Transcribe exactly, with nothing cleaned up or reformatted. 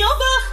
Gilda!